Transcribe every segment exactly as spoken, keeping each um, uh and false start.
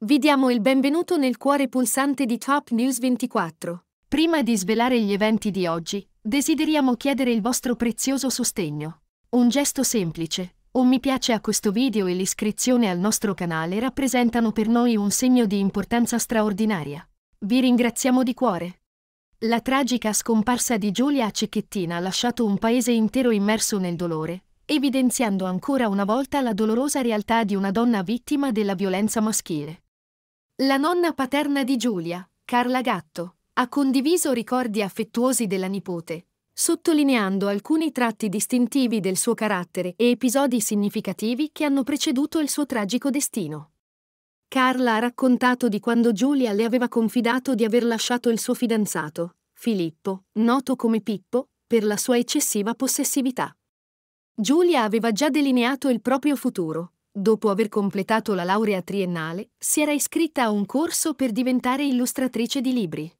Vi diamo il benvenuto nel cuore pulsante di Top News ventiquattro. Prima di svelare gli eventi di oggi, desideriamo chiedere il vostro prezioso sostegno. Un gesto semplice, un mi piace a questo video e l'iscrizione al nostro canale rappresentano per noi un segno di importanza straordinaria. Vi ringraziamo di cuore. La tragica scomparsa di Giulia Cecchettin ha lasciato un paese intero immerso nel dolore, evidenziando ancora una volta la dolorosa realtà di una donna vittima della violenza maschile. La nonna paterna di Giulia, Carla Gatto, ha condiviso ricordi affettuosi della nipote, sottolineando alcuni tratti distintivi del suo carattere e episodi significativi che hanno preceduto il suo tragico destino. Carla ha raccontato di quando Giulia le aveva confidato di aver lasciato il suo fidanzato, Filippo, noto come Pippo, per la sua eccessiva possessività. Giulia aveva già delineato il proprio futuro. Dopo aver completato la laurea triennale, si era iscritta a un corso per diventare illustratrice di libri.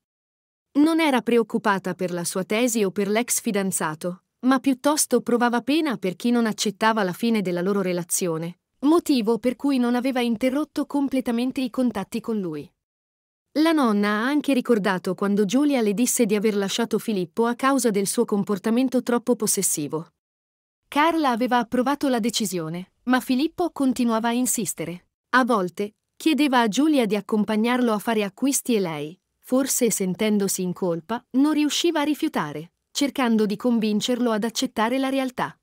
Non era preoccupata per la sua tesi o per l'ex fidanzato, ma piuttosto provava pena per chi non accettava la fine della loro relazione, motivo per cui non aveva interrotto completamente i contatti con lui. La nonna ha anche ricordato quando Giulia le disse di aver lasciato Filippo a causa del suo comportamento troppo possessivo. Carla aveva approvato la decisione, ma Filippo continuava a insistere. A volte, chiedeva a Giulia di accompagnarlo a fare acquisti e lei, forse sentendosi in colpa, non riusciva a rifiutare, cercando di convincerlo ad accettare la realtà.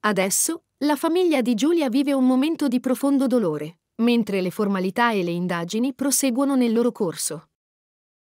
Adesso, la famiglia di Giulia vive un momento di profondo dolore, mentre le formalità e le indagini proseguono nel loro corso.